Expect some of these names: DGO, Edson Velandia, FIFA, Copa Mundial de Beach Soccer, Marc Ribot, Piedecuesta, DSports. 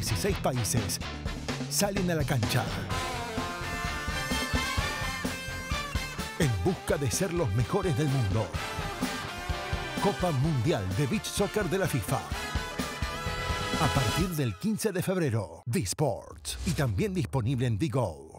16 países salen a la cancha en busca de ser los mejores del mundo. Copa Mundial de Beach Soccer de la FIFA. A partir del 15 de febrero, DSports. Y también disponible en DGO.